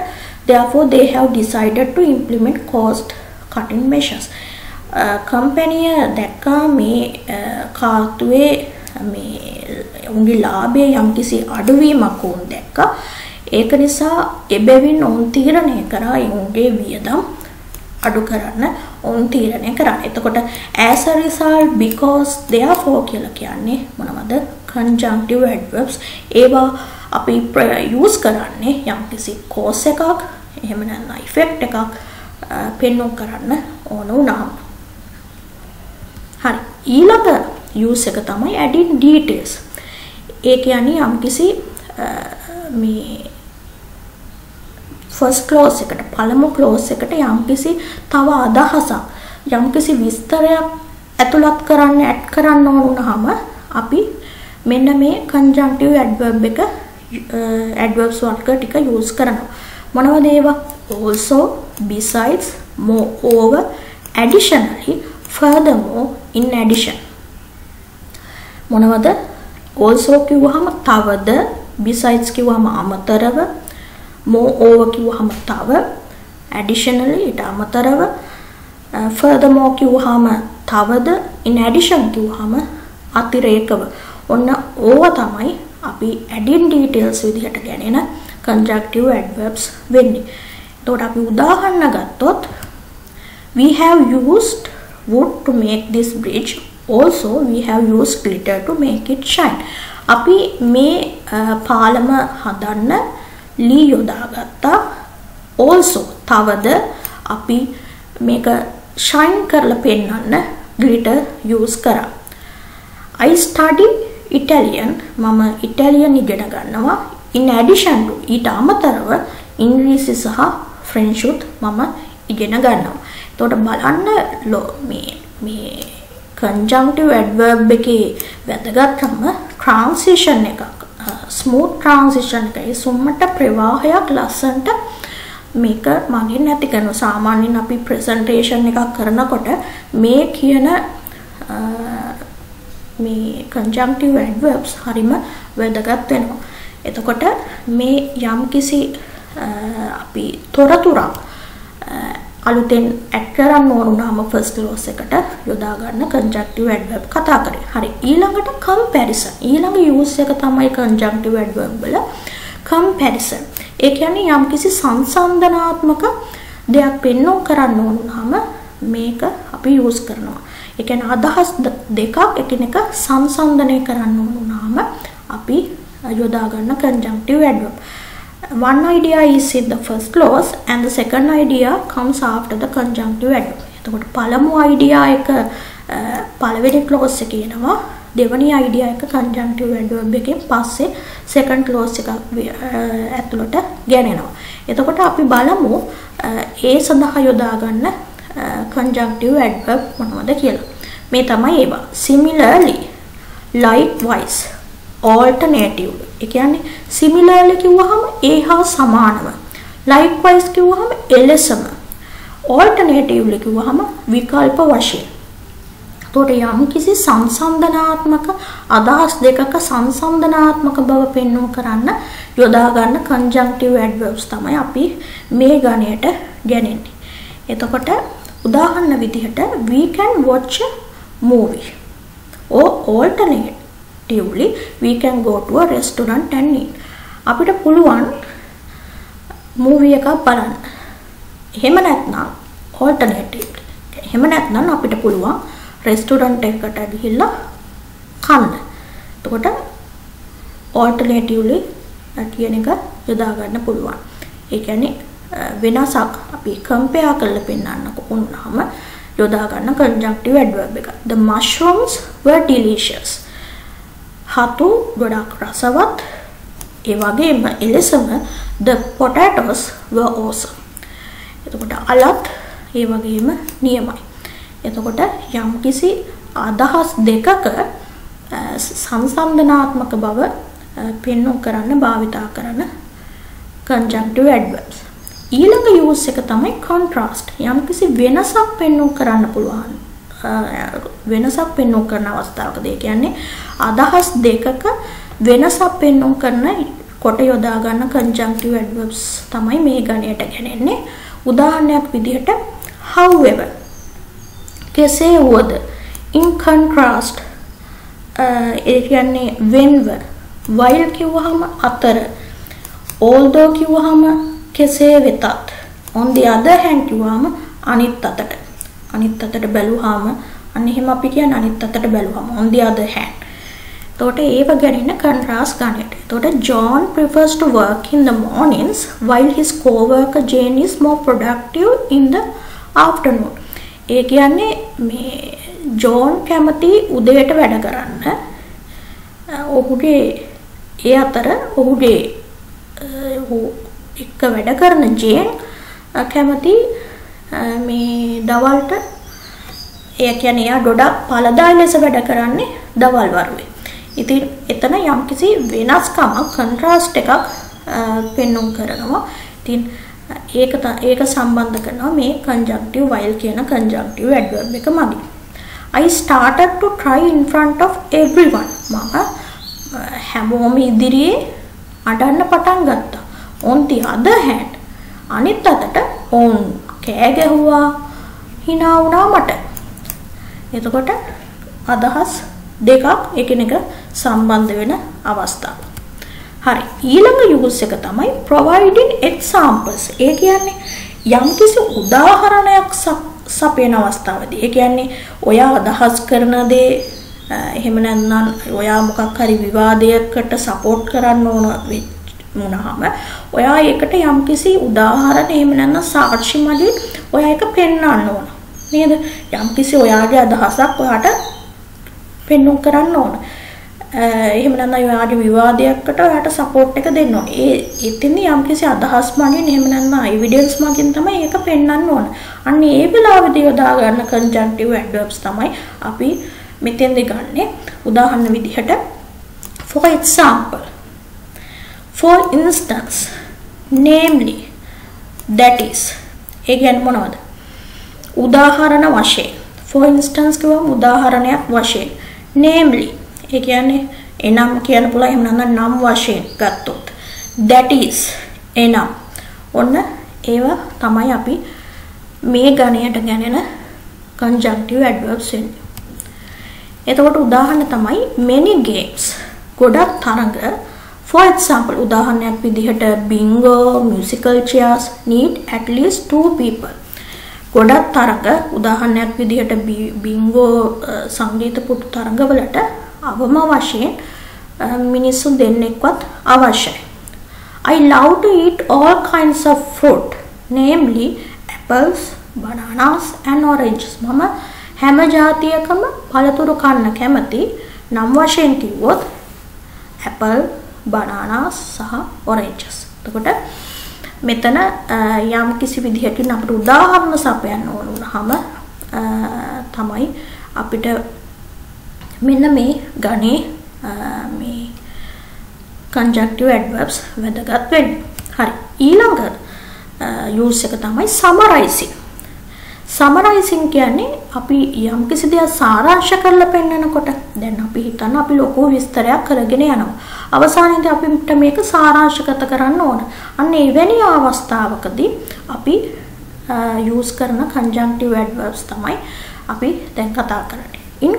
Therefore they have decided to implement cost cutting measures. කම්පැනිය දැක්කා මේ කාර්තුවේ මේ උන්ගේ ලාභයේ යම්කිසි අඩුවීමක් වුණ දැක්කා. ඒක නිසා එබැවින් ඔවුන් තීරණය කරා උන්ගේ වියදම් අඩු කරන්න ඔවුන් තීරණය කරා. එතකොට as a result, because, therefore කියලා කියන්නේ මොනවද? conjunctive adverbs. ඒවා අපි use කරන්නේ යම්කිසි cause එකක් එහෙම නැත්නම් effect එකක් පෙන්වන්න කරන්න ඕන වුණාම. හරි, ඊළඟ use එක තමයි adding details. ඒ කියන්නේ යම්කිසි මේ first clause එකට පළමු clause එකට යම්කිසි තව අදහසක් යම්කිසි විස්තරයක් ඇතුළත් කරන්න add කරන්න ඕන වුණාම අපි මෙන්න මේ conjunctive adverb එක adverbs වර්ග ටික use කරනවා. මොනවද ඒවා? also, besides, moreover, additionally, furthermore, in addition. මොනවද? also කිව්වහම තවද, besides කිව්වහම අමතරව, moreover කිව්වහම තව, additionally ඊට අමතරව, furthermore කිව්වහම තවද, in addition කිව්වහම අතිරේකව. ඔන්න ඕවා තමයි අපි adding details විදිහට ගණන conjunctive adverbs වෙන්නේ. එතකොට අපි උදාහරණ ගත්තොත් we have used wood to make this bridge. Also we have used glitter to make it shine. අපි මේ පාලම හදන්න ලී යොදාගත්තා. also තවද අපි මේක shine කරලා පෙන්වන්න glitter use කරා. I study Italian. මම ඉතාලියන් ඉගෙන ගන්නවා. in addition to ඊට අමතරව ඉංග්‍රීසි සහ ෆ්‍රෙන්ච් උත් මම ඉගෙන ගන්නවා. එතකොට බලන්න මේ conjunctive adverb එකේ වැදගත්කම transition එක, smooth transition එකයි. සුම්මට ප්‍රවාහයක් ලස්සන්ට මේක මගේ නැති කරනවා. සාමාන්‍යයෙන් අපි presentation එකක් කරනකොට මේ කියන මේ conjunctive adverbs හරිම වැදගත් වෙනවා. එතකොට මේ යම්කිසි අපි තොරතුරක් අලුතෙන් ඇඩ් කරන්න ඕන නම් first clause එකට යොදා ගන්න conjunctive adverb කතා කරේ. හරි, ඊළඟට comparison. ඊළඟ use එක තමයි conjunctive adverb වල comparison. ඒ කියන්නේ යම්කිසි සංසන්දනාත්මක දෙයක් පෙන්වන්න කරන්න ඕන නම් මේක අපි use කරනවා. ඒ කියන්නේ අදහස් දෙකක් එකිනෙක සංසන්දනය කරන්න වුණාම අපි යොදා ගන්න conjunctive adverb. one idea is in the first clause and the second idea comes after the conjunctive adverb. එතකොට පළමු idea එක පළවෙනි clause එකේ එනවා. දෙවෙනි idea එක conjunctive adverb එකෙන් පස්සේ second clause එක ඇතුළට ගෙනෙනවා. එතකොට අපි බලමු ඒ සඳහා යොදා ගන්න conjunctive adverb මොනවද කියලා. මේ තමයි ඒවා. similarly, likewise, alternatively. ඒ කියන්නේ similarly කිව්වහම ඒ හා සමානව, likewise කිව්වහම එලෙසම, alternatively කිව්වහම විකල්ප වශයෙන්. එතකොට යම්කිසි සංසන්දනාත්මක අදහස් දෙකක සංසන්දනාත්මක බව පෙන්වන්න කරන්න යොදා ගන්න conjunctive adverbs තමයි අපි මේ ගණයට ගන්නේ. එතකොට උදාහරණ විදිහට we can watch a movie or alternatively we can go to a restaurant and eat. අපිට පුළුවන් movie එකක් බලන්න. එහෙම නැත්නම් alternatively එහෙම නැත්නම් අපිට පුළුවන් restaurant එකකට ගිහිල්ලා කන්න. එතකොට alternatively කියන එක යොදා ගන්න පුළුවන්. ඒ කියන්නේ වෙනසක් අපි compare කරලා පෙන්නන්නකො වුණාම යොදා ගන්න conjunctive adverb එක. The mushrooms were delicious. හතු ගොඩක් රසවත්. ඒ වගේම එලෙසම the potatoes were awesome. එතකොට අලත් ඒ වගේම නියමයි. එතකොට යම්කිසි අදහස් දෙකක සංසන්දනාත්මක බව පෙන්වු කරන්න භාවිතා කරන conjunctive adverbs. ඊළඟ use එක තමයි contrast. යම්කිසි වෙනසක් පෙන්වු කරන්න පුළුවන්. වෙනසක් පෙන්වු කරන අවස්ථාවකදී කියන්නේ අදහස් දෙකක වෙනසක් පෙන්වු කරන කොට යොදා ගන්න conjunctive adverbs තමයි මේ ගණයට ගන්නේ. උදාහරණයක් විදිහට however, කෙසේ වුවද, in contrast, ඒ කියන්නේ when were, while කිව්වහම අතර, although කිව්වහම කෙසේ වෙතත්, on the other hand කිව්වහම අනිත් අතට බැලුවහම අන්න එහෙම අපි කියන්නේ අනිත් අතට බැලුවහම on the other hand. එතකොට ඒව ගැනන contrast ගන්නට. එතකොට John prefers to work in the mornings while his co-worker Jane is more productive in the afternoon. ඒ කියන්නේ මේ ජෝන් කැමති උදේට වැඩ කරන්න. ඔහුගේ ඒ අතර ඔහුගේ එක්ක වැඩ කරන ජේන් කැමති මේ දවල්ට. ඒ කියන්නේ යා ගොඩක් පළදායි ලෙස වැඩ කරන්නේ දවල් වරුවේ. ඉතින් එතන යම්කිසි වෙනස්කමක් contrast එකක් පෙන්වුම් කරනවා. ඉතින් ඒක සම්බන්ධ කරනවා මේ conjunctive while කියන conjunctive adverb එක මගින්. I started to cry in front of everyone. මම හැමෝම ඉදිරියේ අඬන්න පටන් ගත්තා. On the other hand, අනිත් අතට ඕන් කෑ ගැහුවා, hina වුණා මට. එතකොට අදහස් දෙකක් එකිනෙක සම්බන්ධ වෙන අවස්ථාවක්. හරි, ඊළඟ use එක තමයි providing examples. ඒ කියන්නේ යම්කිසි උදාහරණයක් සපයන අවස්ථාවදී. ඒ කියන්නේ ඔයා අදහස් කරන දේ එහෙම නැත්නම් ඔයා මොකක් හරි විවාදයකට support කරන්න ඕන වුණාම ඔයා ඒකට යම්කිසි උදාහරණ එහෙම නැත්නම් සාක්ෂි මගින් ඔයා ඒක පෙන්වන්න ඕන. නේද? යම්කිසි ඔයාගේ අදහසක් ඔයාට පෙන්වන්න කරන්න ඕන. එහෙම නැත්නම් ඔයාගේ විවාදයකට ඔයාට support එක දෙන්න ඕන. එතින් යම්කිසි අදහස් මගින් එහෙම නැත්නම් evidence මගින් තමයි ඒක පෙන්වන්න ඕන. අන්න ඒ වෙලාවේදී යොදා ගන්න conjunctive adverbs තමයි අපි මෙතෙන්ද ගන්නෙ. උදාහරණ විදිහට for example, for instance, namely, that is. ඒ කියන්නේ මොනවද? උදාහරණ වශයෙන්. for instance කියවම උදාහරණයක් වශයෙන්. namely ඒ කියන්නේ එනම් කියන්න පුළුවන්. එහෙම නැත්නම් නම් වශයෙන් ගත්තොත් that is එනම්. ඔන්න ඒවා තමයි අපි මේ ගණයට ගණන conjunctive adverbs වෙන්නේ. එතකොට උදාහරණ තමයි many games ගොඩක් තරඟ. for example උදාහරණයක් විදිහට bingo, musical chairs need at least 2 people. ගොඩක් තරඟ උදාහරණයක් විදිහට bingo සංගීත පුටු තරඟ වලට අවම වශයෙන් මිනිස්සු දෙන්නෙක්වත් අවශ්‍යයි. I love to eat all kinds of fruit, namely apples, bananas and oranges. මම හැම જાතියකම පළතුරු කන්න කැමති. නම් වශයෙන් කිව්වොත් apple, bananas සහ oranges. එතකොට මෙතන යම් කිසි විදිහකින් අපිට උදාහරණ සපයන්න ඕන වුණාම තමයි අපිට මෙන්න මේ ගණේ මේ conjunctive adverbs වැදගත් වෙන්නේ. හරි, ඊළඟ use එක තමයි summarizing. සමරයිසින් කියන්නේ අපි යම්කිසි දෙයක් සාරාංශ කරලා පෙන්නනකොට දැන් අපි හිතන අපි ලොකු විස්තරයක් කරගෙන යනවා. අවසානයේදී අපිට මේක සාරාංශගත කරන්න ඕන. අන්න එවැනි අවස්ථාවකදී අපි use කරන conjunctive adverbs තමයි අපි දැන් කතා කරන්නේ. In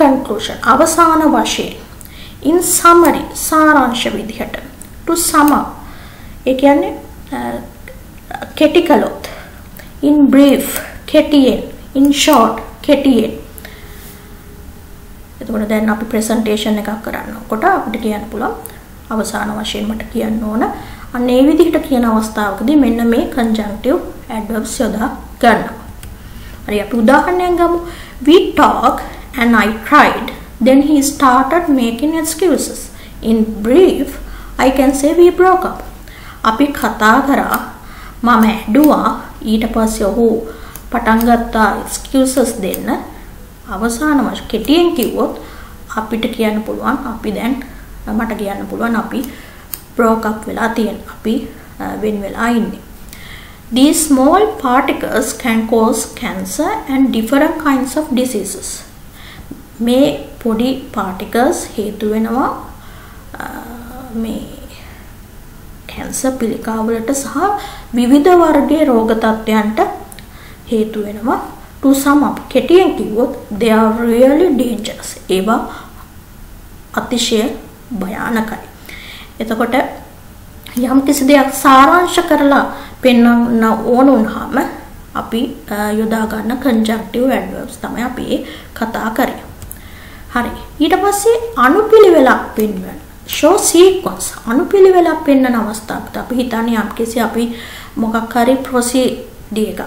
conclusion අවසාන වශයෙන්. In summary සාරාංශ විදිහට. To sum up ඒ කියන්නේ කෙටි කළොත්. in brief කෙටියෙන්, in short කෙටියෙන්. එතකොට දැන් අපි ප්‍රෙසන්ටේෂන් එකක් කරනකොට අපිට කියන්න පුළුවන් අවසාන වශයෙන් මට කියන්න ඕන අන්න ඒ විදිහට කියන අවස්ථාවකදී මෙන්න මේ conjunctive adverbs යොදා ගන්නවා. හරි අපි උදාහරණයක් ගමු. We talked and I tried. Then he started making excuses. In brief, I can say we broke up. අපි කතා කරා මම ඇඬුවා ඊට පස්සේ ඔහු පටන් ගත්තා excuses දෙන්න අවසාන වශයෙන් කෙටියෙන් කිව්වොත් අපිට කියන්න පුළුවන් අපි දැන් මට කියන්න පුළුවන් අපි broke up වෙලා තියෙනවා අපි වෙන වෙලා ඉන්නේ. These small particles can cause cancer and different kinds of diseases. මේ පොඩි particles හේතු වෙනවා මේ कैंसर පිළිකාවලට සහ විවිධ වර්ගයේ රෝග තත්ත්වයන්ට හේතු වෙනවා. To sum up කෙටියෙන් කිව්වොත් they are really dangerous. ඒවා අතිශය භයානකයි. එතකොට යම් කිසි දෙයක් සාරාංශ කරලා පෙන්වන්න ඕන වුනහම අපි යොදා ගන්න conjunctive adverbs තමයි අපි කතා කරේ. හරි. ඊට පස්සේ අනුපිළිවෙලක් පෙන්වන්න show sequence අනුපිළිවෙලක් පෙන්වන අවස්ථාවකට අපි හිතන්නේ යම්කිසි අපි මොකක් හරි procedure එකක්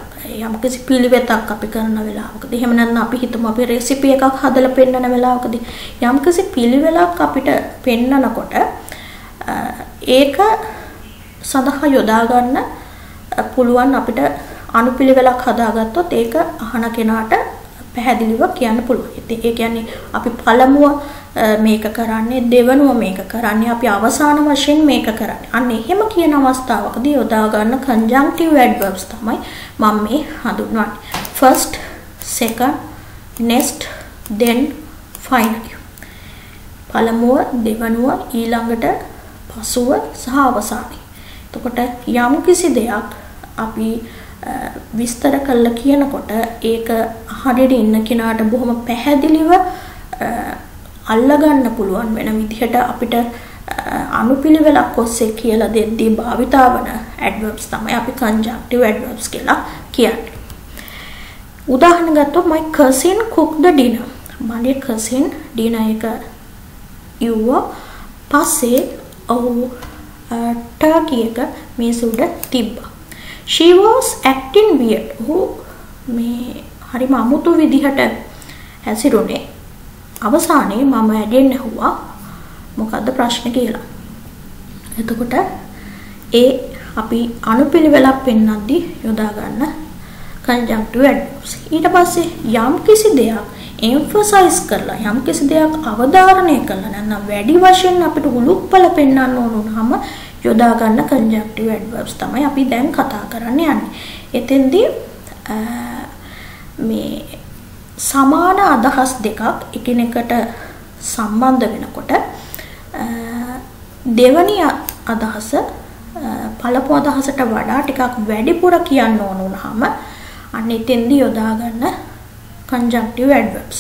යම්කිසි පිළිවෙතක් අපි කරන වෙලාවකදී එහෙම නැත්නම් අපි හිතමු අපි recipe එකක් හදලා පෙන්වන වෙලාවකදී යම්කිසි පිළිවෙලක් අපිට පෙන්වනකොට ඒක සඳහා යොදා ගන්න පුළුවන් අපිට අනුපිළිවෙලක් හදාගත්තොත් ඒක අහන කෙනාට පැහැදිලිව කියන්න පුළුවන්. ඉතින් ඒ කියන්නේ අපි පළමුව මේක කරන්නේ දෙවනුව මේක කරන්නේ අපි අවසාන වශයෙන් මේක කරන්නේ. අන්න එහෙම කියන අවස්ථාවකදී යොදා ගන්න conjunctive adverbs තමයි මම මේ හඳුන්වන්නේ. First, second, next, then, finally. පළමුව, දෙවනුව, ඊළඟට, පසුව සහ අවසානයේ. එතකොට යම් කිසි දෙයක් අපි විස්තර කරලා කියනකොට ඒක හරියට ඉන්න කෙනාට බොහොම පැහැදිලිව අල්ලගන්න පුළුවන් වෙන විදිහට අපිට අනුපිළිවෙලක් ඔස්සේ කියලා දෙද්දී භාවිතා වන adverbs තමයි අපි conjunctive adverbs කියලා කියන්නේ. උදාහරණ ගත්තොත් my cousin cooked the dinner. මගේ cousin dinner එක යුවා පස්සේ ඔහු turkey එක මේසෙ උඩ තිබ්බා. She was acting weird. ඔහු මේ හරිම අමුතු විදිහට හැසිරුනේ. අවසානයේ මම ඇඩෙන් ඇහුවා මොකද්ද ප්‍රශ්න කියලා. එතකොට ඒ අපි අනුපිළිවෙලක් පෙන්වද්දී යොදා ගන්න conjunctive adverbs. ඊට පස්සේ යම් කිසි දෙයක් emphasize කරලා යම් කිසි දෙයක් අවධාරණය කරලා නැත්නම් වැඩි වශයෙන් අපිට උලුප්පල පෙන්වන්න ඕන වුනහම යොදා ගන්න conjunctive adverbs තමයි අපි දැන් කතා කරන්න යන්නේ. එතෙන්දී මේ සමාන අදහස් දෙකක් එකිනෙකට සම්බන්ධ වෙනකොට දෙවනි අදහස පළපු අදහසට වඩා ටිකක් වැඩිපුර කියන්න ඕන වුනහම අන්න එතෙන්දී යොදා ගන්න conjunctive adverbs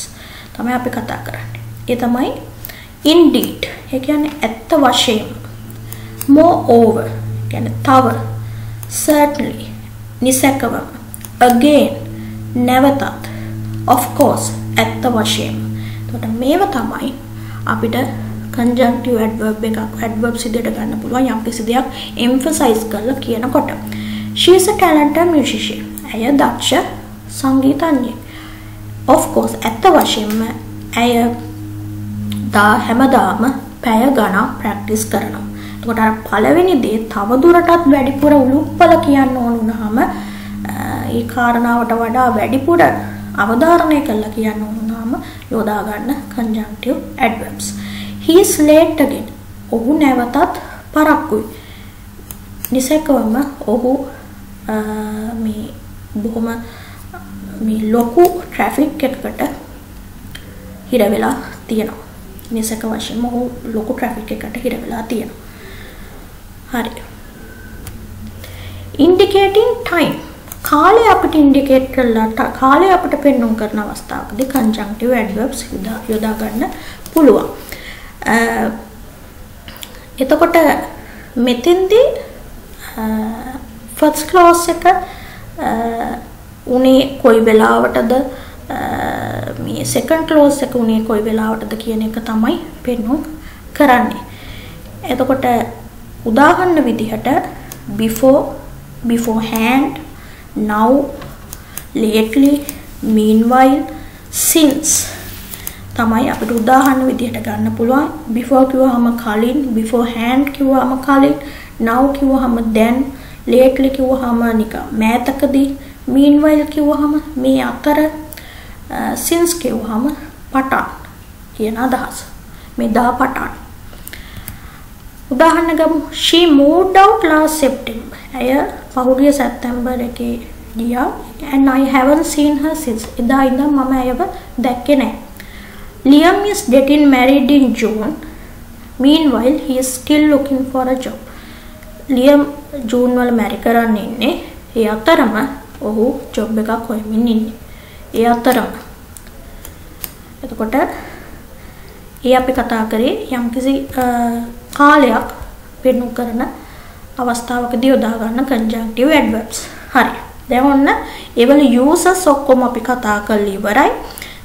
තමයි අපි කතා කරන්නේ. ඒ තමයි indeed. ඒ කියන්නේ ඇත්ත වශයෙන්ම. Moreover කියන්නේ තව. Certainly නිසැකවම. Again නැවතත්. Of course ඇත්ත වශයෙන්ම. එතකොට මේවා තමයි අපිට conjunctive adverb එකක් adverbs විදිහට ගන්න පුළුවන් යම් කිසි දෙයක් emphasize කරලා කියනකොට. She is a talented musician. ඇය දක්ෂ සංගීතඥයෙක්. Of course ඇත්ත වශයෙන්ම ඇය හැමදාම පැය ගණන් practice කරනවා. එතකොට අර පළවෙනි දේ තව දුරටත් වැඩිපුර උලුප්පල කියන්න ඕන වුනහම ඒ කාරණාවට වඩා වැඩිපුර අවධාරණය කළා කියන උනාම යොදා ගන්න conjunctive adverbs. He is late again. ඔහු නැවතත් පරක්කුයි. නිසැකවම ඔහු මේ බොහොම මේ ලොකු traffic එකකට හිර වෙලා තියෙනවා. නිසැක වශයෙන්ම ඔහු ලොකු traffic එකකට හිර වෙලා තියෙනවා. හරි. Indicating time. කාලය අපිට ඉන්ඩිකේට් කරලා කාලය අපිට පෙන්වන්න කරන අවස්ථාවකදී conjunctive adverbs යොදා ගන්න පුළුවන්. එතකොට මෙතෙන්දී first clause එක උනේ කොයි වෙලාවටද මේ මේ second clause එක උනේ කොයි වෙලාවටද කියන එක තමයි පෙන්වුම් කරන්නේ. එතකොට උදාහරණ විදිහට before, beforehand, now, lately, meanwhile, since තමයි අපිට උදාහරණ විදිහට ගන්න පුළුවන්. before කිව්වහම කලින්, beforehand කිව්වහම කලින්, now කිව්වහම then, lately කිව්වහම නිකම් මෑතකදී, meanwhile කිව්වහම මේ අතර, since කිව්වහම පටන් කියන අදහස. මේ දා පටන්. උදාහරණ ගමු. she moved out last September. ඇය පහුගිය සැප්තැම්බර් එකේ ගියා. and I haven't seen her since. එදා ඉඳන් මම ඇයව දැක්කේ නැහැ. Liam is getting married in June. Meanwhile, he is still looking for a job. Liam June වල marry කරන්න ඉන්නේ. ඒ අතරම ඔහු job එකක් හොයමින් ඉන්නේ. ඒ අතරම. එතකොට ඒ අපි කතා කරේ යම්කිසි කාලයක් වෙනු කරන අවස්ථාවකදී යොදා ගන්න conjunctive adverbs. හරි. දැන් ඔන්න ඒ වල uses ඔක්කොම අපි කතා කරලා ඉවරයි.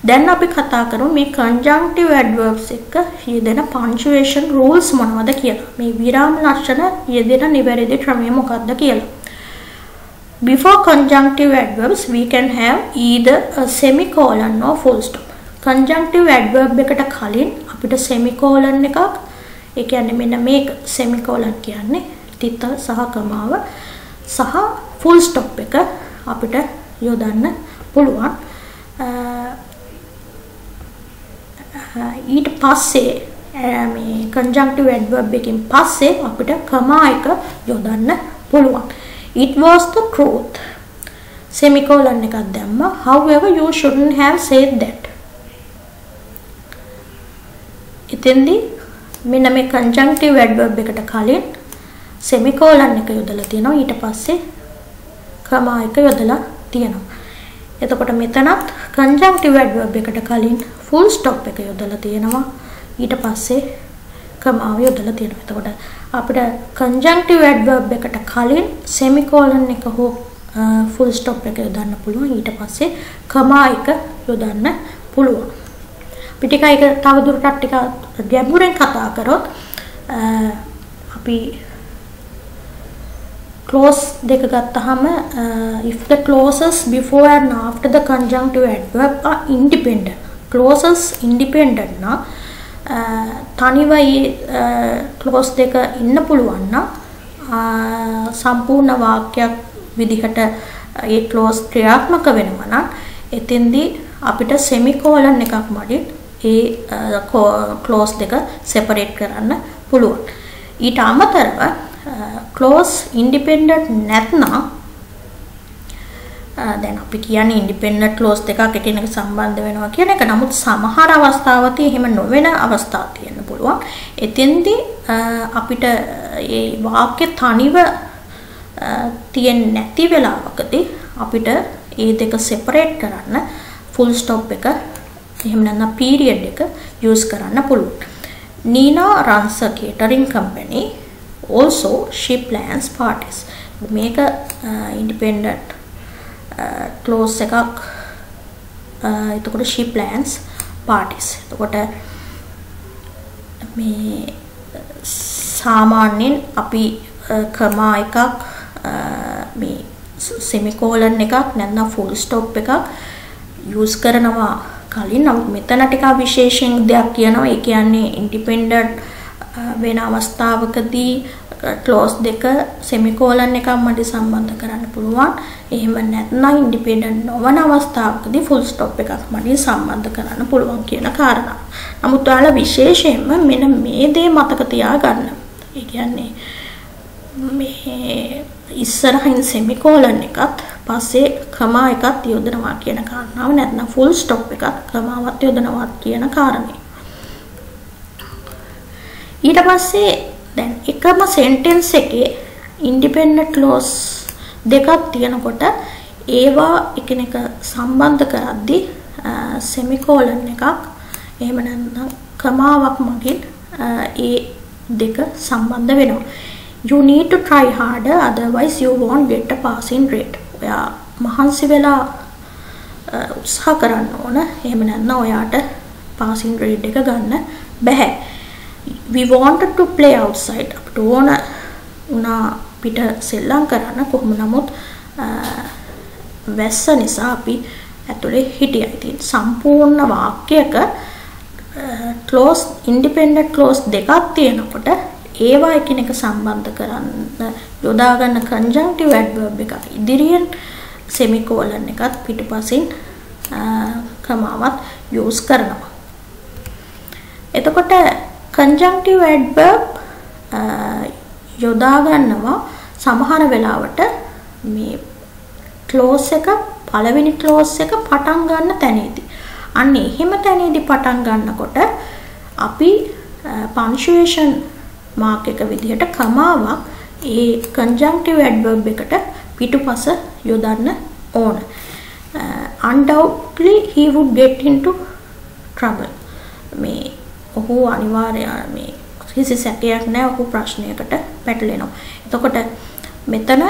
දැන් අපි කතා කරමු මේ conjunctive adverbs එක යෙදෙන punctuation rules මොනවද කියලා. මේ විරාම ලක්ෂණ යෙදෙන නිවැරදි ක්‍රමය මොකක්ද කියලා. Before conjunctive adverbs we can have either a semicolon or full stop. Conjunctive adverb එකට කලින් අපිට semicolon එකක්, ඒ කියන්නේ මෙන්න මේක semicolon කියන්නේ තිත සහ කමාව සහ full stop එක අපිට යොදන්න පුළුවන්. ඊට පස්සේ මේ conjunctive adverb එකෙන් පස්සේ අපිට comma එක යොදන්න පුළුවන්. It was the truth. semicolon එකක් දැම්මා. However, you shouldn't have said that. එතෙන්දී මෙන්න මේ conjunctive adverb එකට කලින් semicolon එක යොදලා තියෙනවා. ඊට පස්සේ comma එක යොදලා තියෙනවා. එතකොට මෙතනත් conjunctive adverb එකට කලින් full stop එක යොදලා තියෙනවා. ඊට පස්සේ comma යොදලා තියෙනවා. එතකොට අපිට conjunctive adverb එකට කලින් semicolon එක හෝ full stop එක යොදන්න පුළුවන්. ඊට පස්සේ comma එක යොදන්න පුළුවන්. අපි ටිකක් ඒක තවදුරටත් ටිකක් ගැඹුරෙන් කතා කරොත් අපි clause දෙක ගත්තහම if the clauses before and after the conjunctive adverb are independent. clauses independent නා තනිව clause දෙක ඉන්න පුළුවන් නම් සම්පූර්ණ වාක්‍යයක් විදිහට ඒ clause ක්‍රියාත්මක වෙනවා නම් එතෙන්දී අපිට semicolon එකක් මැදින් ඒ clause දෙක separate කරන්න පුළුවන්. ඊට අමතරව clause independent නැත්නම් දැන් අපි කියන්නේ independent clause දෙකක් එකිනෙක සම්බන්ධ වෙනවා කියන එක. නමුත් සමහර අවස්ථාවකදී එහෙම නොවන අවස්ථා තියෙන්න පුළුවන්. එතෙන්දී අපිට මේ වාක්‍ය තනිව තියෙන්නේ නැති වෙලාවකදී අපිට මේ දෙක separate කරන්න full stop එක එහෙම නැත්නම් period එක use කරන්න පුළුවන්. Nina runs a catering company. Also she plans parties. මේක independent clause එකක්. එතකොට she plans parties. එතකොට මේ සාමාන්‍යයෙන් අපි comma එකක් මේ semicolon එකක් නැත්නම් full stop එකක් use කරනවා කලින්. නමුත් මෙතන ටිකක් විශේෂයෙන් දෙයක් කියනවා. ඒ කියන්නේ independent වෙන අවස්ථාවකදී clause දෙක semicolon එකක් මැද සම්බන්ධ කරන්න පුළුවන්. එහෙම නැත්නම් independent නොවන අවස්ථාවකදී full stop එකක් මැද සම්බන්ධ කරන්න පුළුවන් කියන කාරණා. නමුත් ඔයාලා විශේෂයෙන්ම මෙන්න මේ දේ මතක තියාගන්න. ඒ කියන්නේ මේ ඉස්සරහින් semicolon එකත් පස්සේ comma එකත් යොදනවා කියන කාරණාව, නැත්නම් full stop එකත් commaවත් යොදනවා කියන කාරණේ. ඊට පස්සේ දැන් එකම sentence එකේ independent clause දෙකක් තියෙනකොට ඒවා එකිනෙක සම්බන්ධ කරද්දී semicolon එකක් එහෙම නැත්නම් කමාවක් මගින් ඒ දෙක සම්බන්ධ වෙනවා. you need to try harder otherwise you won't get a passing grade. ඔයා මහන්සි වෙලා උත්සාහ කරන්න ඕන. එහෙම නැත්නම් ඔයාට passing grade එක ගන්න බෑ. We wanted to play outside. අපිට ඕන උනා පිට සෙල්ලම් කරන්න. කොහොම නමුත් වැස්ස නිසා අපි ඇතුලේ හිටියයි තියෙන සම්පූර්ණ වාක්‍යයක clause independent clause දෙකක් තියෙනකොට ඒවා එකිනෙක සම්බන්ධ කරන්න යොදා ගන්න conjunctive adverb එක ඉදිරියෙන් semicolon එකත් පිටුපසින් කමාවත් use කරනවා. එතකොට conjunctive adverb යොදා ගන්නවා සමහර වෙලාවට මේ clause එක පළවෙනි clause එක පටන් ගන්න තැනදී. අන්න එහෙම තැනදී පටන් ගන්නකොට අපි punctuation mark එක විදිහට කමාවක් ඒ conjunctive adverb එකට පිටුපස යොදන්න ඕන. Undoubtedly he would get into trouble. මේ ඔහු අනිවාර්යයෙන්ම මේ කිසි සැකයක් නැහැ ඔහු ප්‍රශ්නයකට පැටලෙනවා. එතකොට මෙතන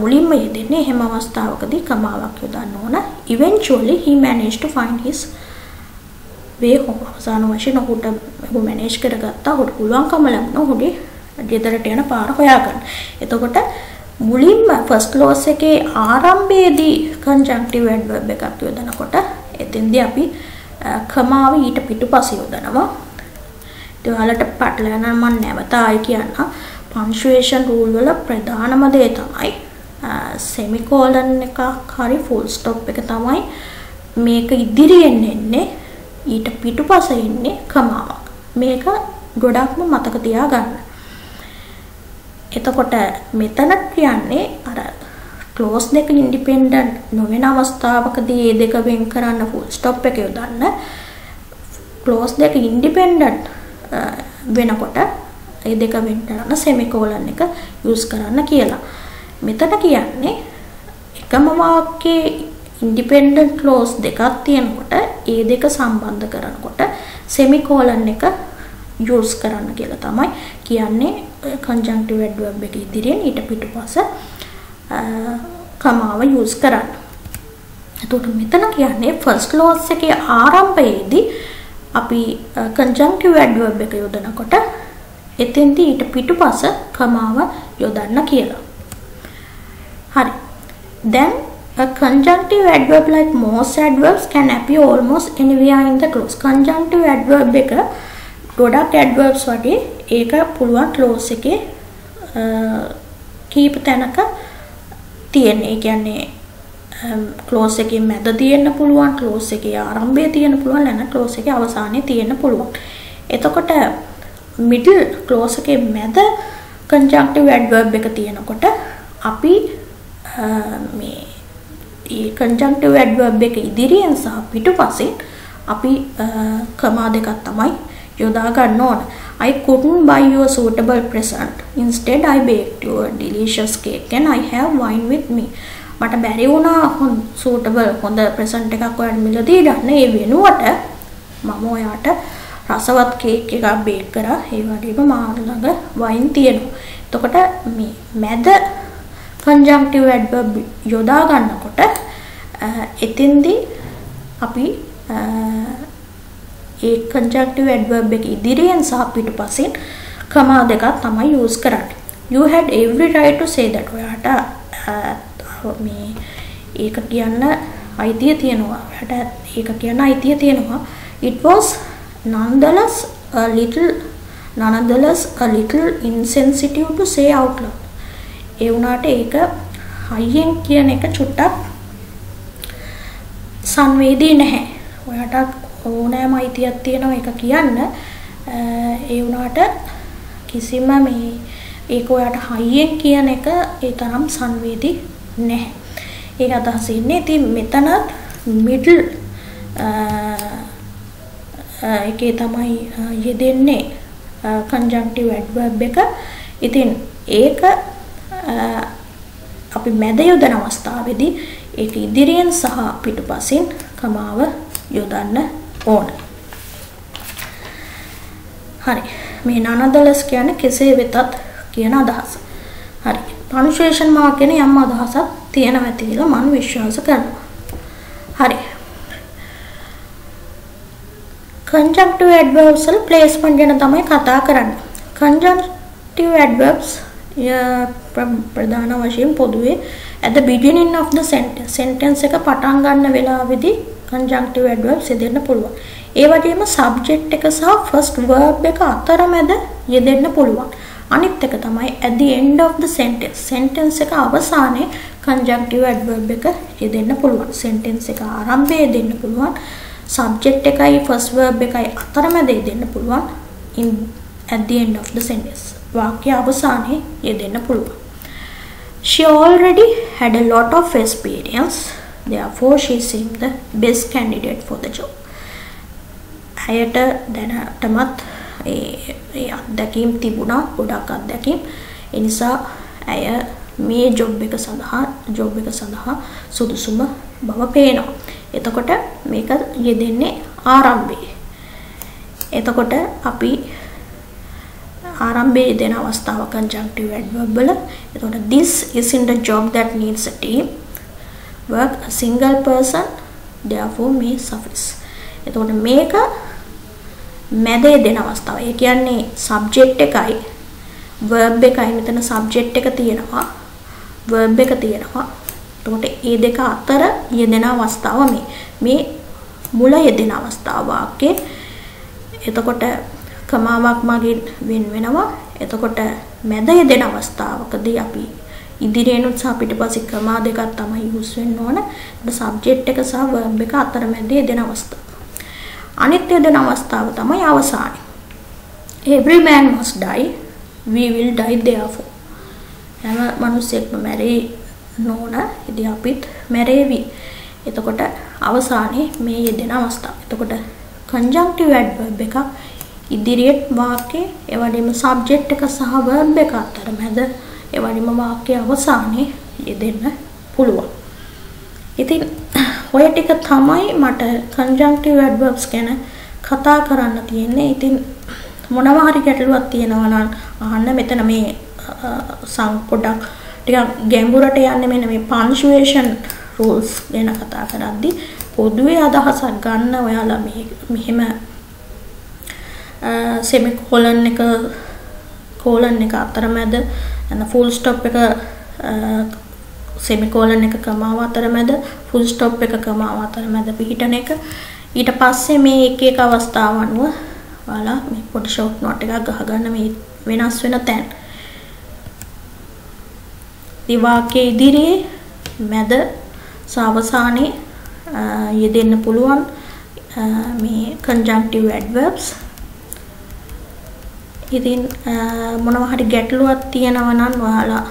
මුලින්ම යෙදෙන්නේ එහෙම අවස්ථාවකදී කමාවක් යොදන්න ඕන. Eventually he managed to find his way home. අවසාන වශයෙන් ඔහු මැනේජ් කරගත්තා. ඔහුට පුළුවන්කම ලැබුණා ඔහුගේ ගෙදරට යන පාර හොයාගන්න. එතකොට මුලින්ම first clause එකේ ආරම්භයේදී conjunctive adverb එකක් යොදනකොට එතෙන්දී අපි කමාව ඊට පිටුපසින් යොදනවා. ඉතින් ඔයාලට පැටලෙන්න නම් මම නැවත ආයි කියන්නම්. punctuation rule වල ප්‍රධානම දේ තමයි semicolon එකක් හරි full stop එක තමයි මේක ඉදිරියෙන් එන්නේ ඊට පිටුපස ඉන්නේ කමාවක්. මේක ගොඩක්ම මතක තියාගන්න. එතකොට මෙතන කියන්නේ අර clause දෙක independent නොවන අවස්ථාවකදී මේ දෙක වෙන් කරන්න full stop එක යොදන්න. clause දෙක independent වෙනකොට ඒ දෙක වෙන් කරන semicolon එක use කරන්න කියලා. මෙතන කියන්නේ එකම වාක්‍යයේ independent clause දෙකක් තියෙනකොට ඒ දෙක සම්බන්ධ කරනකොට semicolon එක use කරන්න කියලා තමයි කියන්නේ conjunctive adverb එක ඉදිරියෙන් ඊට පිටුපස කමාව use කරන්න. එතකොට මෙතන කියන්නේ first clause එකේ ආරම්භයේදී අපි conjunctive adverb එක යොදනකොට එතෙන්දී ඊට පිටුපස කමාව යොදන්න කියලා. හරි. Then a conjunctive adverb like most adverbs can appear almost anywhere in the clause. Conjunctive adverb එක ගොඩක් adverbs වගේ ඒක පුළුවන් clause එකේ කීප තැනක තියෙන. ඒ කියන්නේ clause එකේ මැද තියෙන්න පුළුවන්, clause එකේ ආරම්භයේ තියෙන්න පුළුවන්, නැත්නම් clause එකේ අවසානයේ තියෙන්න පුළුවන්. එතකොට middle clause එකේ මැද conjunctive adverb එක තියෙනකොට අපි මේ ඒ conjunctive adverb එක ඉදිරියෙන් සහ පිටුපසින් අපි කමා දෙකක් තමයි යොදා ගන්න ඕන. I couldn't buy you a suitable present. Instead I baked you a delicious cake and I have wine with me. මට බැරි වුණා suitable හොඳ present එකක් ඔයාලට මිලදී ගන්න. ඒ වෙනුවට මම ඔයාට රසවත් කේක් එකක් බේක් කරා. ඒ වගේම මා ළඟ වයින් තියෙනවා. එතකොට මේ මැද conjunctive adverb යොදා ගන්නකොට එතෙන්දී අපි ඒ conjunctive adverb එක ඉදිරියෙන් සහ පිටුපසින් කමා දෙකක් තමයි use කරන්නේ. You had every right to say that. ඔයාට මේ ඒක කියන්න අයිතිය තියෙනවා. ඔයාට ඒක කියන්න අයිතිය තියෙනවා. It was nonetheless a little insensitive to say out loud. ඒ වුණාට ඒක හයියෙන් කියන එක චුට්ටක් සංවේදී නැහැ. ඔයාට ඕනෑම අයිතියක් තියෙනවා ඒක කියන්න. ඒ වුණාට කිසිම මේ ඒක ඔයාට හයියෙන් කියන එක ඒ තරම් සංවේදී නැහැ. ඒක අදහස් ඉන්නේ. ඉතින් මෙතනත් middle ඒකේ තමයි යෙදෙන්නේ conjunctive adverb එක. ඉතින් ඒක අපි මැද යොදන අවස්ථාවේදී ඒක ඉදිරියෙන් සහ පිටුපසින් කමාව යොදන්න ඕන. හරි. මේ නනදලස් කියන්නේ කෙසේ වෙතත් කියන අදහස. හරි. punctuation mark ගැන යම් අදහසක් තියෙනවා කියලා මම විශ්වාස කරනවා. Hurry. Conjunctive adverbs will place panjana thamai katha karanne. Conjunctive adverbs pradhana washiyen poduwe at the beginning of the sentence එක පටන් ගන්න වෙලාවෙදී conjunctive adverbs යෙදෙන්න පුළුවන්. ඒ වගේම subject එක සහ first verb එක අතරමැද යෙදෙන්න පුළුවන්. අනිත් එක තමයි at the end of the sentence. Sentence එක අවසානයේ conjunctive adverb එක යෙදෙන්න පුළුවන්. Sentence එක ආරම්භයේ යෙදෙන්න පුළුවන්. Subject එකයි first verb එකයි අතරමැද යෙදෙන්න පුළුවන්. At the end of the sentence. වාක්‍ය අවසානයේ යෙදෙන්න පුළුවන්. She already had a lot of experience, therefore she seemed the best candidate for the job. ඇයට දැනටමත් ඒ අත්දැකීම් තිබුණා, ගොඩක් අත්දැකීම්. ඒ නිසා ඇය මේ ජොබ් එක සඳහා සුදුසුම බව පේනවා. එතකොට මේක යෙදෙන්නේ ආරම්භයේ. එතකොට අපි ආරම්භයේ දෙන අවස්ථාව conjunctive adverb වල. එතකොට this isn't a job that needs a team work, a single person therefore may suffice. එතකොට මේක මැදේ දෙන අවස්ථාව. ඒ කියන්නේ subject එකයි verb එකයි මෙතන subject එක තියෙනවා, verb එක තියෙනවා. එතකොට මේ දෙක අතර යෙදෙන අවස්ථාව මේ මුල යෙදෙන අවස්ථාව වාක්‍යයේ. එතකොට කමාවක් මගින් වෙන වෙනවා. එතකොට මැද යෙදෙන අවස්ථාවකදී අපි ඉදිරියෙන්ුත් සහ පිටපස්සේ කමා දෙකක් තමයි යූස් වෙන්න ඕන. ඒක සබ්ජෙක්ට් එක සහ verb එක අතරමැද යෙදෙන අවස්ථාව. අනිත් යෙදෙන අවස්ථාව තමයි අවසානයේ. Every man must die, we will die therefore. හැම මිනිසෙක්ම මැරෙයි නෝන, ඉතින් අපිත් මැරෙවි. එතකොට අවසානයේ මේ යෙදෙන අවස්ථාව. එතකොට conjunctive adverb එකක් ඉදිරියට වාක්‍යයේ, ඒ වගේම සබ්ජෙක්ට් එක සහ verb එක අතරමැද, ඒ වගේම වාක්‍යයේ අවසානයේ යෙදෙන්න පුළුවන්. ඉතින් ඔය ටික තමයි මට conjunctive adverbs ගැන කතා කරන්න තියෙන්නේ. ඉතින් මොනවා හරි ගැටලුවක් තියෙනවා නම් අහන්න. මෙතන මේ පොඩ්ඩක් ටිකක් ගැඹුරට යන්නේ. මෙන්න මේ punctuation rules ගැන කතා කරද්දී පොදුවේ අදහසක් ගන්න. ඔයාලා මෙහෙම semicolon එක colon එක අතරමැද, එන full stop එක semicolon එක කමාව අතරමැද, full stop එක කමාව අතරමැද පිහිටන එක. ඊට පස්සේ මේ එක එක අවස්ථාව අනුව ඔයාලා මේ පොඩි short note එකක් ගහගන්න මේ වෙනස් වෙන තැන්. ඉතින් වාක්‍යයේ ඉදිරියේ, මැද සහ අවසානයේ යෙදෙන්න පුළුවන් මේ conjunctive adverbs. ඉතින් මොනවා හරි ගැටලුවක් තියෙනවා නම් ඔයාලා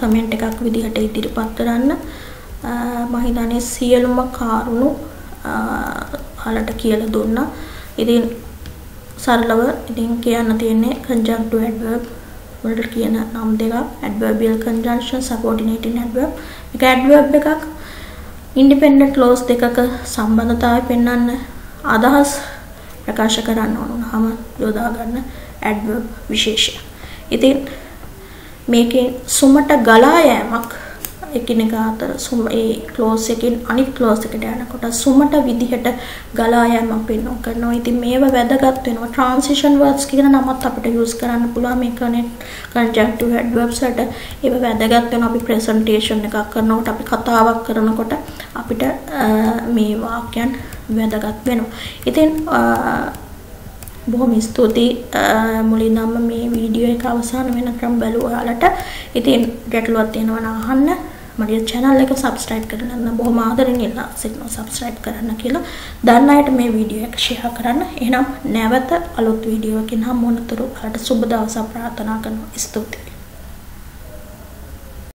කමෙන්ට් එකක් විදිහට ඉදිරිපත් කරන්න. මම හිතන්නේ සියලුම කාරණු ඔයාලට කියලා දුන්නා. ඉතින් සරලව ඉතින් කියන්න තියෙන්නේ conjunctive adverb වලට කියන නම් දෙකක්, adverbial conjunction, subordinating adverb. මේක adverb එකක්, independent clause දෙකක සම්බන්ධතාවය පෙන්වන්න අදහස් ප්‍රකාශ කරන්න ඕන වුණාම යොදා ගන්න adverb විශේෂය. ඉතින් මේකෙන් සුමට ගලා යෑමක්, එකිනෙකා අතර ඒ ක්ලෝස් එකෙන් අනිත් ක්ලෝස් එකට යනකොට සුමට විදිහට ගලා යෑමක් පෙන්වන්න කරනවා. ඉතින් මේව වැදගත් වෙනවා. transition words කියන නමත් අපිට යූස් කරන්න පුළුවන් මේ conjunctive adverbs වලට. ඒව වැදගත් වෙනවා. අපි presentation එකක් කරනකොට, අපි කතාවක් කරනකොට අපිට මේ වාක්‍යයන් වැදගත් වෙනවා. ඉතින් බොහොම ස්තුතියි මුලින්ම මේ වීඩියෝ එක අවසන් වෙනකම් බලුවා ඔයාලට. ඉතින් ගැටලුවක් තියෙනවා නම් අහන්න. මගේ channel එක subscribe කරන්න. බොහොම ආදරෙන් ඉල්ලා සිටිනවා subscribe කරන්න කියලා. දන්න අයට මේ වීඩියෝ එක share කරන්න. එහෙනම් නැවත අලුත් වීඩියෝ එකකින් හම්බ වනතුරු ඔයාලට සුබ දවසක් ප්‍රාර්ථනා කරනවා. ස්තුතියි.